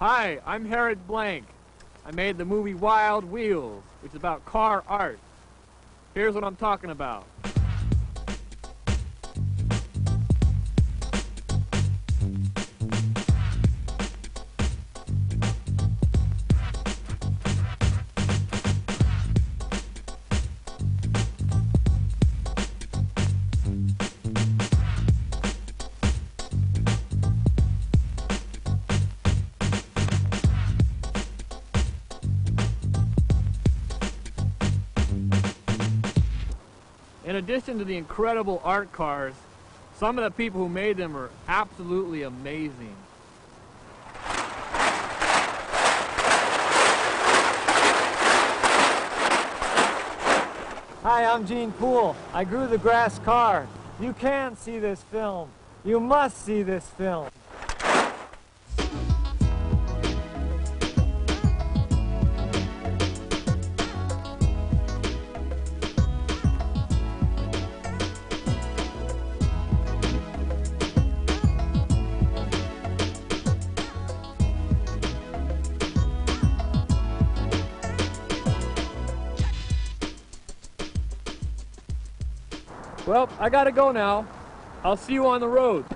Hi, I'm Harrod Blank. I made the movie Wild Wheels, which is about car art. Here's what I'm talking about. In addition to the incredible art cars, some of the people who made them are absolutely amazing. Hi, I'm Gene Pool. I grew the grass car. You can see this film. You must see this film. Well, I gotta go now. I'll see you on the road.